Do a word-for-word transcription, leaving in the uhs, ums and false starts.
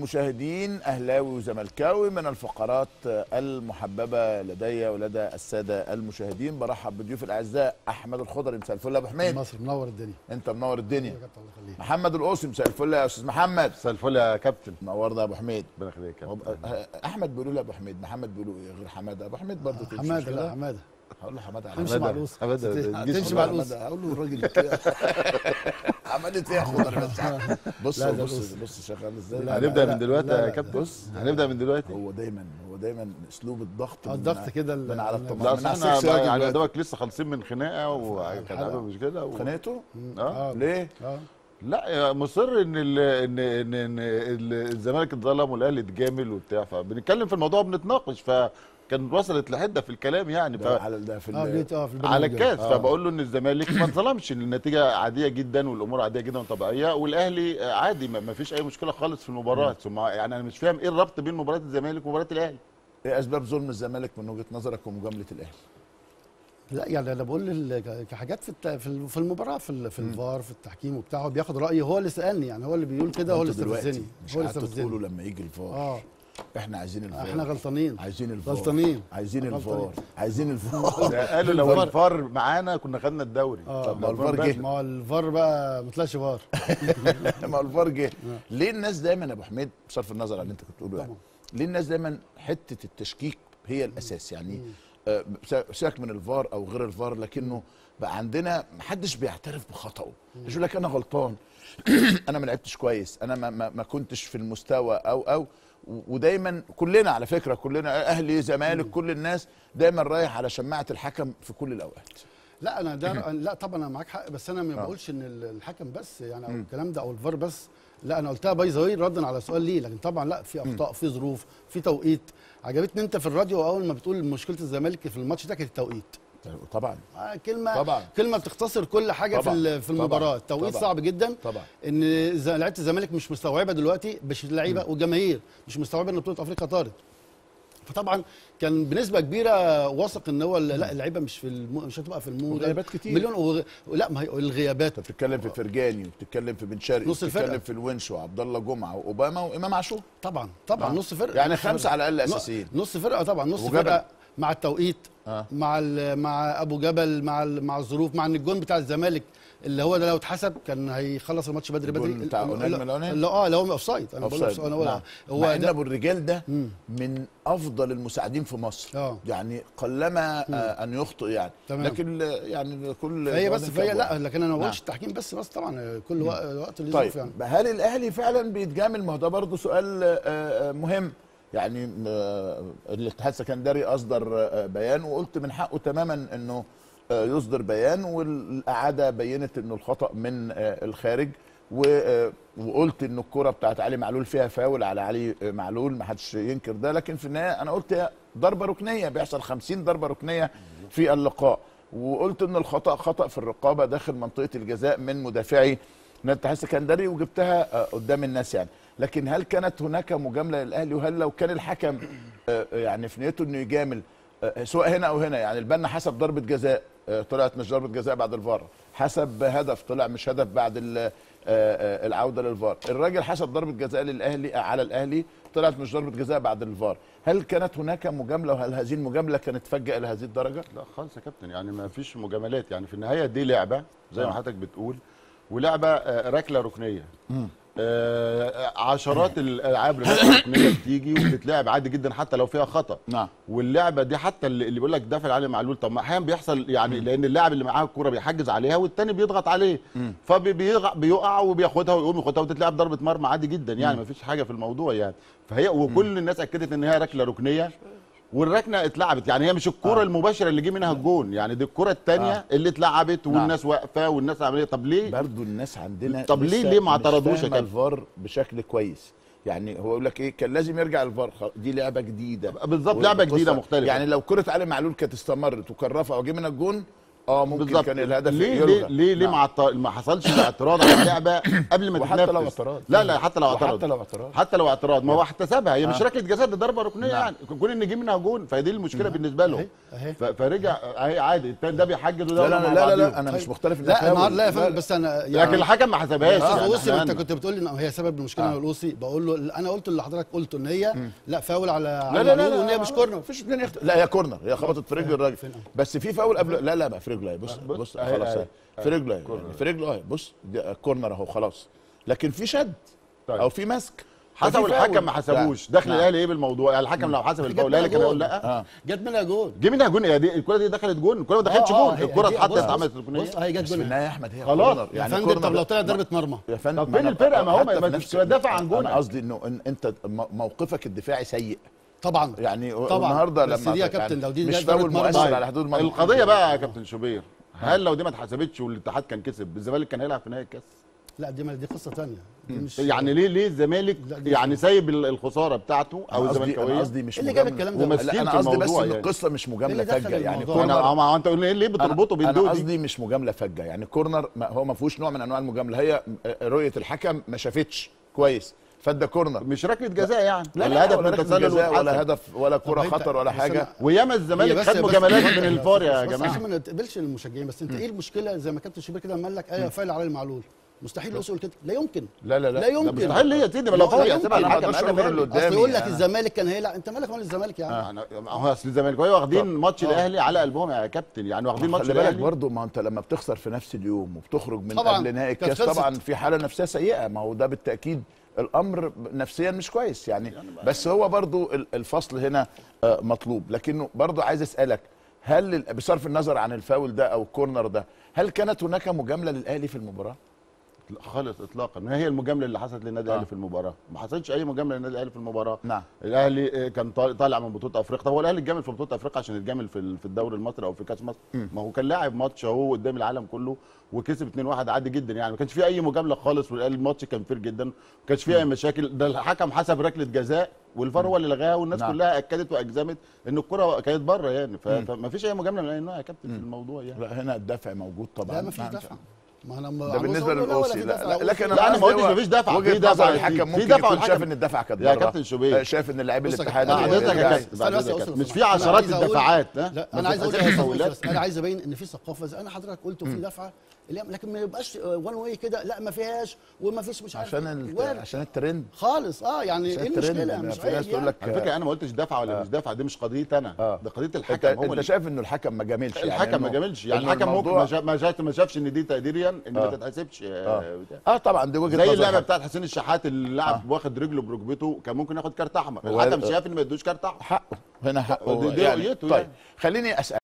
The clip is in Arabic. مشاهدين أهلاوي وزملكاوي، من الفقرات المحببة لدي ولدى السادة المشاهدين برحب بضيوف الأعزاء. أحمد الخضري، مساء الفل يا أبو حميد. مصر منور الدنيا. أنت منور الدنيا. محمد القوصي، مساء الفل يا أستاذ محمد. مساء الفل يا كابتن. منورنا يا أبو حميد. ربنا يخليك يا كابتن. أحمد بيقولوا لي أبو حميد، محمد بيقولوا إيه غير حمادة؟ أبو حميد برضه تمشي. حمادة، لا حمادة. هقول له حمادة على حمادة. تمشي مع القوصي. هقول له الراجل عملت ايه يا خضر؟ بس بص بص بص شغال ازاي. هنبدا من دلوقتي يا كابتن، بص هنبدا من دلوقتي. هو دايما هو دايما اسلوب الضغط الضغط كده من على الطماطم. احنا يعني دوك لسه خالصين من خناقه وكان مش كده خناقته. اه ليه؟ لا مصر ان ان ان الزمالك اتظلم والاهلي اتجامل وبتاع، فبنتكلم في الموضوع بنتناقش، ف كان وصلت لحده في الكلام يعني ف... على ده في آه في على الكاس آه. فبقول له ان الزمالك ما اتظلمش، النتيجه عاديه جدا والامور عاديه جدا وطبيعيه، والاهلي عادي ما فيش اي مشكله خالص في المباراه. ثم يعني انا مش فاهم ايه الربط بين مباراه الزمالك ومباراه الاهلي. ايه اسباب ظلم الزمالك من وجهه نظرك ومجامله الاهلي؟ لا يعني انا بقول كحاجات في في المباراه في في الفار في التحكيم وبتاعه، بياخد رايي، هو اللي سالني يعني، هو اللي بيقول كده، هو اللي استفزني، هو اللي استفزني لما يجي الفار آه. احنا عايزين الفار، احنا غلطانين، عايزين الفار، غلطانين، عايزين الفار، عايزين الفار. قالوا لو الفار معانا كنا خدنا الدوري. طب ما الفار جه، ما الفار بقى ما طلعش فار. ما الفار جه. ليه الناس دايما يا ابو حميد، بصرف النظر عن اللي انت كنت بتقوله يعني، ليه الناس دايما حته التشكيك هي الاساس يعني؟ سيبك من الفار او غير الفار، لكنه بقى عندنا محدش بيعترف بخطأه، يقول لك انا غلطان، انا ما لعبتش كويس، انا ما, ما كنتش في المستوى او او ودايما كلنا على فكره، كلنا اهلي زمالك كل الناس دايما رايح على شماعه الحكم في كل الاوقات. لا انا ده لا طبعا انا معاك حق، بس انا ما بقولش ان الحكم بس يعني او الكلام ده او الفار بس، لا انا قلتها باي ذا واي ردا على سؤال ليه، لكن طبعا لا في اخطاء، في ظروف، في توقيت. عجبتني انت في الراديو اول ما بتقول مشكله الزمالك في الماتش ده كانت التوقيت. طبعا كلمه طبعا. كلمه بتختصر كل حاجه في في المباراه. التوقيت صعب جدا طبعا، ان لعيبه الزمالك مش مستوعبه دلوقتي، مش اللعيبه والجماهير مش مستوعبه ان بطوله افريقيا طارت، فطبعا كان بنسبه كبيره واثق ان هو لا اللعيبه مش في الم... مش هتبقى في المود، غيابات كتير مليون وغ... لا ما هي الغيابات. انت بتتكلم في فرجاني وبتتكلم في بن شرقي وبتتكلم في الونش وعبد الله جمعه واوباما وامام عاشور. طبعا طبعا نص فرقه يعني خمسه على الاقل اساسيين، نص فرقه طبعا، نص فرقه مع التوقيت آه. مع مع ابو جبل، مع مع الظروف، مع ان الجون بتاع الزمالك اللي هو ده لو اتحسب كان هيخلص الماتش بدري بدري بتاع اونيل، اه اللي هو اوف سايد. انا بقول اوف سايد هو مع ان ابو الرجال ده من افضل المساعدين في مصر آه. يعني قلما آه ان يخطئ يعني تمام. لكن يعني كل هي بس فهي لا، لكن انا ما بقولش التحكيم بس بس طبعا كل وقت اللي طيب. يعني هل الاهلي فعلا بيتجامل؟ ما هو ده برضه سؤال مهم يعني. الاتحاد السكندري اصدر بيان وقلت من حقه تماما انه يصدر بيان، والاعاده بينت انه الخطا من الخارج، وقلت ان الكره بتاعت علي معلول فيها فاول على علي معلول، ما حدش ينكر ده، لكن في النهايه انا قلت ضربه ركنيه، بيحصل خمسين ضربه ركنيه في اللقاء، وقلت ان الخطا خطا في الرقابه داخل منطقه الجزاء من مدافعي من الاتحاد السكندري، وجبتها قدام الناس يعني. لكن هل كانت هناك مجامله للاهلي؟ وهل لو كان الحكم يعني في نيته انه يجامل سواء هنا او هنا يعني، البنا حسب ضربه جزاء طلعت مش ضربه جزاء بعد الفار، حسب هدف طلع مش هدف بعد العوده للفار، الراجل حسب ضربه جزاء للاهلي على الاهلي طلعت مش ضربه جزاء بعد الفار، هل كانت هناك مجامله؟ وهل هذه المجامله كانت فجأة الى هذه الدرجه؟ لا خالص يا كابتن، يعني ما فيش مجاملات يعني، في النهايه دي لعبه زي ما حضرتك بتقول، ولعبه ركله ركنيه م. آه عشرات الالعاب الركنيه بتيجي وبتتلعب عادي جدا حتى لو فيها خطا نعم. واللعبه دي حتى اللي بيقول لك دافع علي معلول، طب ما احيانا بيحصل يعني، لان اللاعب اللي معاه الكوره بيحجز عليها والثاني بيضغط عليه فبيقع وبياخدها ويقوم ياخدها وتتلعب ضربه مرمى عادي جدا يعني، ما فيش حاجه في الموضوع يعني. فهي وكل الناس اكدت ان هي ركله ركنيه، والركنه اتلعبت يعني، هي مش الكوره آه. المباشره اللي جه منها الجون يعني، دي الكوره الثانيه آه. اللي اتلعبت والناس نعم. واقفه والناس عمليه. طب ليه برضه الناس عندنا، طب ليه ليه ما اعترضوش كده الفار بشكل كويس يعني؟ هو يقول لك ايه، كان لازم يرجع الفار، دي لعبه جديده بالظبط، لعبه جديده مختلفه يعني. لو كره علي معلول كانت استمرت وكان رفع وجه منها الجون اه ممكن بالضبط. كان الهدف ليه يلغى. ليه ليه, ليه نعم. ما ما حصلش اعتراض على اللعبه قبل ما تتنفذ؟ حتى لو اعتراض لا لا حتى لو اعتراض حتى لو اعتراض حتى لو اعتراض ما هو احتسبها هي آه. مش ركله جزاء، دي ضربه ركنيه نعم. يعني الجون ان جه منها جون، فدي المشكله نعم. بالنسبه لهم أهي. أهي. فرجع اهي عادي الثاني ده بيحجز وده لا لا لا, لا, لا, لا انا مش مختلف لا النهارده لا يا فندم، بس انا يعني لكن الحكم ما حسبهاش. القوصي انت كنت بتقول لي هي سبب المشكله، القوصي بقول له انا قلت اللي حضرتك قلته ان هي لا فاول على لا لا لا مش كورنر، مفيش اثنين لا هي كورنر، هي خبطت في رجل الراجل بس في فاول قبل لا لا بقى في رجله بص بص خلاص في رجله يعني في رجله اهي بص كورنر اهو خلاص، لكن في شد طيب. او في مسك حسب الحكم ما حسبوش دخل الاهلي ايه بالموضوع؟ الحكم لو حسب الفاول الاهلي كان هيقول لا جت منها جون، جه منها جون، دي الكره دي دخلت جون، الكره ما دخلتش جون، الكره اتحطت اتعملت ركنيه بص اهي جت جون منها يا احمد هي خلاص يا فندم. طب لو طلعت ضربه مرمى يا فندم طب فين الفرقه؟ ما هو ما تدافع عن جون. انا قصدي انه انت موقفك الدفاعي سيء طبعا يعني طبعاً. النهارده لما بس دي يا كابتن لو دي مش فاول مؤثر على حدود المرمى. القضيه بقى يا كابتن شوبير، هل لو دي ما اتحسبتش والاتحاد كان كسب الزمالك كان هيلعب في نهائي الكاس؟ لا دي دي قصه ثانيه مش يعني ليه ليه الزمالك يعني سايب الخساره بتاعته او الزملكاويه؟ انا قصدي مش اللي جاب الكلام ده، انا قصدي بس ان القصه مش مجامله فجه يعني كورنر. ما انت قول لي ليه بتربطه بالدول دي؟ انا قصدي مش مجامله فجه يعني كورنر هو ما فيهوش نوع من انواع المجامله، هي رؤيه الحكم ما شافتش كويس فده كورنر مش ركله جزاء يعني لا الهدف من التسلل ولا هدف ولا كره خطر ولا حاجه، وياما الزمالك خد مجاملات من الفار يا جماعه. بس ما نتقبلش المشجعين، بس انت ايه المشكله زي ما كابتن شوبير كده لما قال لك ايوه فاول علي معلول؟ مستحيل القوصي يقول كده، لا يمكن لا لا لا, لا يمكن مستحيل هي تدي لو فاول يحسبها على الحكم. اصل يقول لك الزمالك كان هيلعب، انت مالك مال الزمالك يا عم؟ هو اصل الزمالكاويه واخدين ماتش الاهلي على قلبهم يا كابتن، يعني واخدين ماتش الاهلي. خلي بالك برضه ما انت لما بتخسر في نفس اليوم وبتخرج من قبل نهائي الكاس طبعا في حاله نفسيه سيئه، ما هو ده بالتاكيد الامر نفسيا مش كويس يعني. بس هو برضو الفصل هنا مطلوب، لكنه برضو عايز اسالك هل بصرف النظر عن الفاول ده او الكورنر ده هل كانت هناك مجامله للاهلي في المباراه؟ خالص اطلاقا. ما هي المجامله اللي حصلت للنادي الاهلي آه. في المباراه؟ ما حصلتش اي مجامله للنادي الاهلي في المباراه. نعم. الاهلي كان طالع من بطوله افريقيا، هو الاهلي اتجامل في بطوله افريقيا عشان يتجامل في في الدوري المصري او في كاس مصر؟ ما هو كان لاعب ماتش اهو قدام العالم كله وكسب اتنين واحد عادي جدا، يعني ما كانش فيه اي مجامله خالص، والاهلي الماتش كان فير جدا، ما كانش فيه اي مشاكل، ده الحكم حسب ركله جزاء والفار هو اللي لغاها، والناس نعم. كلها اكدت واجزمت ان الكره كانت بره يعني، فما فيش اي مجامله من اي نوع يا كابتن في الموضوع يعني. لا هنا الدفع موجود طبعا. لا ما فيش دفع. ما انا ده بالنسبه للقوصي لا, لا لكن انا ما قلتش مفيش دفع، في دفع الحكم ممكن يكون شاف ان الدفع كانت بره يا كابتن شوبير، شاف ان اللاعب الاتحاد مش في عشرات الدفعات. لا انا عايز اقول انا عايز ابين ان في ثقافه زي انا حضرتك قلت في دفعه، لكن ما يبقاش وان واي كده لا ما فيهاش وما فيش مش عارف عشان عشان الترند خالص اه يعني ايه المشكله؟ مش في ناس تقول لك على فكره انا ما قلتش دفعه ولا مش دفعه، دي مش قضيتي انا، ده قضيه الحكم. هو انت شايف انه الحكم ما جاملش؟ الحكم ما جاملش يعني الحكم ممكن ما شافش ان دي تقديريه ان آه. ما تتحسبش آه. اه طبعا دي وجهه نظر. زي اللعبه بتاعت حسين الشحات اللي اللاعب آه. واخد رجله بركبته كان ممكن ياخد كارت احمر، الحكم شاف ان ما يدوش كارت احمر، حقه هنا حقه دي رؤيته يعني. طيب يعني. خليني اسال